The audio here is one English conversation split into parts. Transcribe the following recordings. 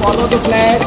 Follow the flag.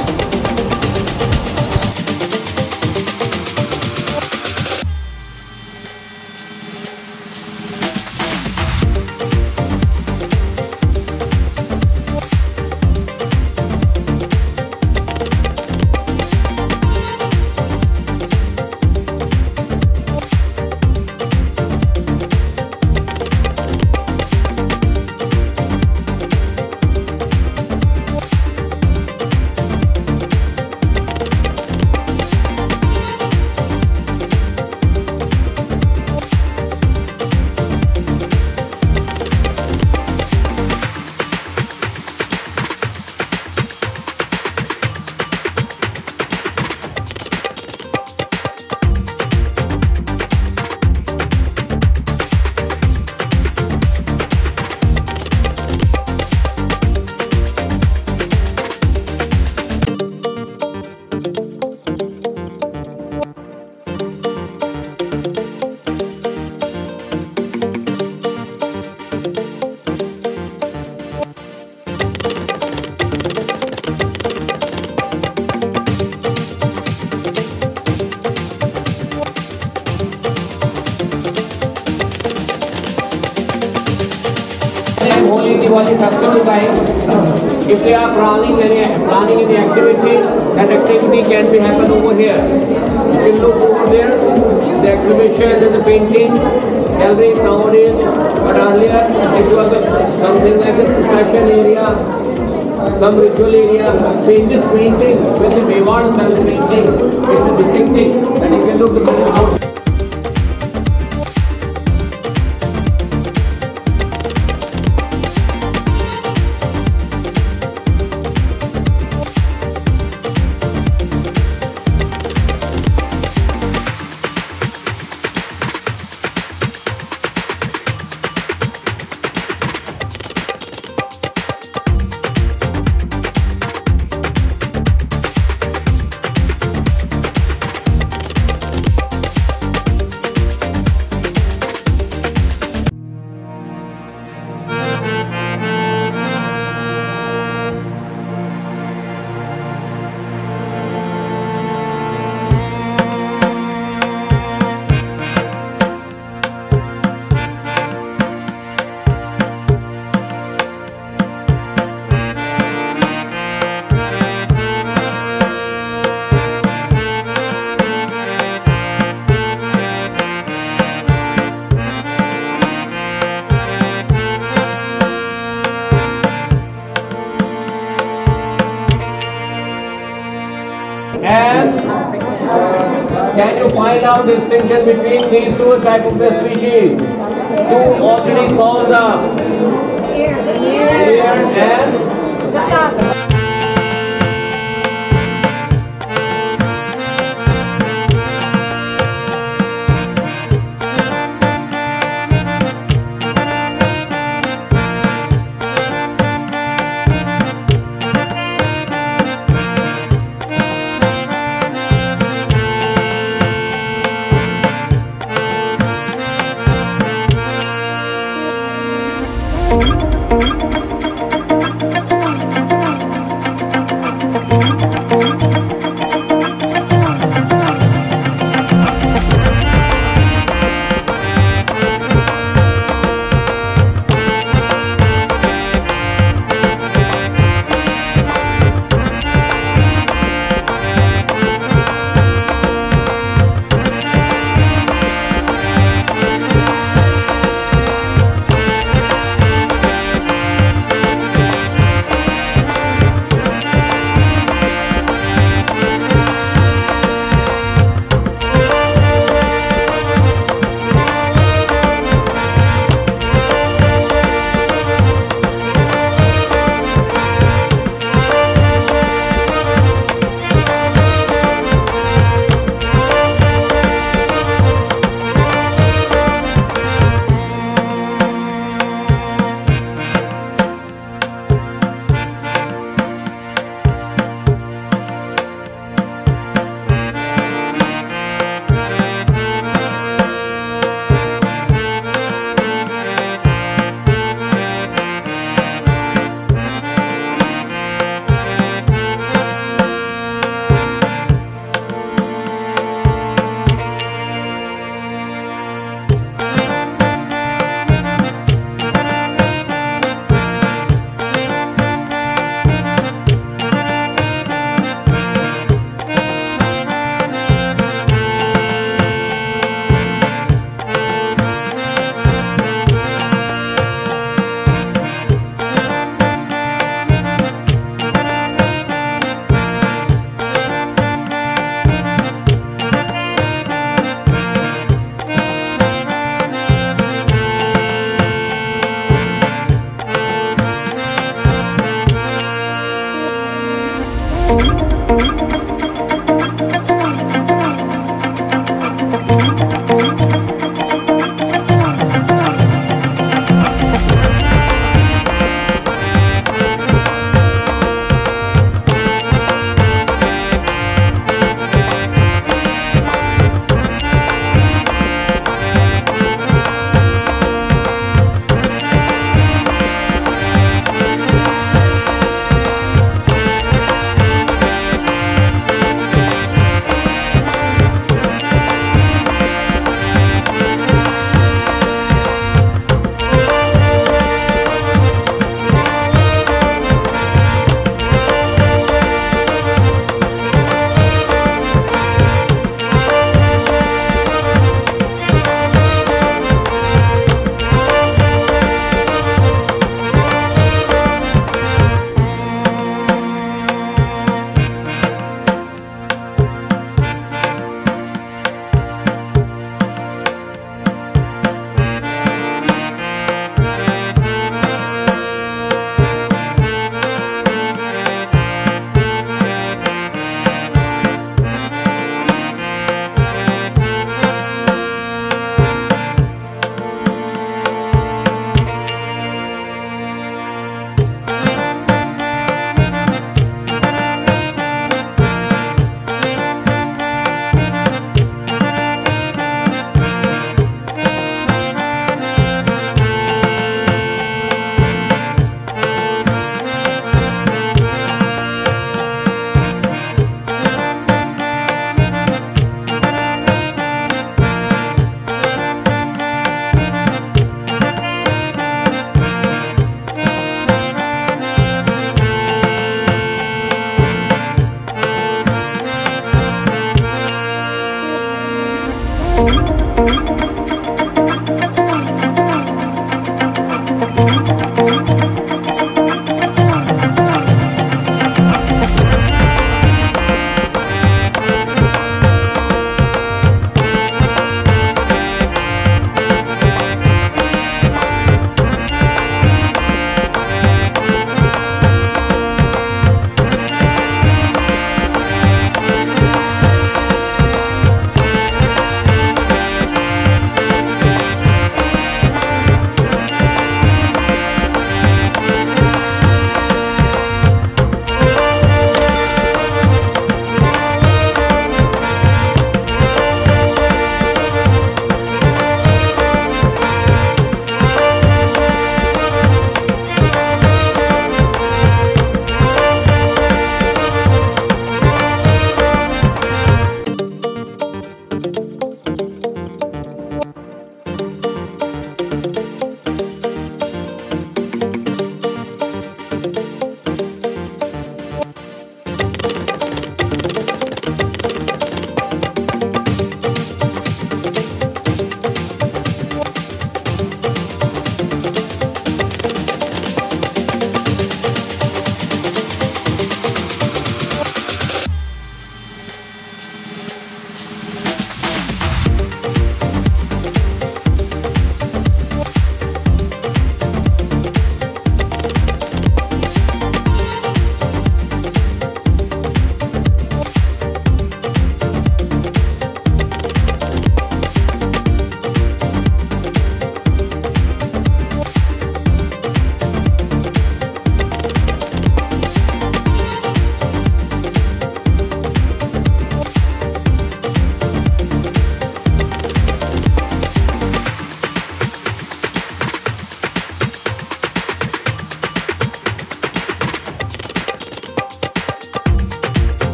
Custom time. If they are planning any activity, that activity can be happened over here. You can look over there, the exhibition and the painting, gallery, nowadays, but earlier it was something like a procession area, some ritual area. So in this painting, with the Mewar style painting, it's a distinct thing, and you can look out. And can you find out the distinction between these two types of the species? Two already called the deer and the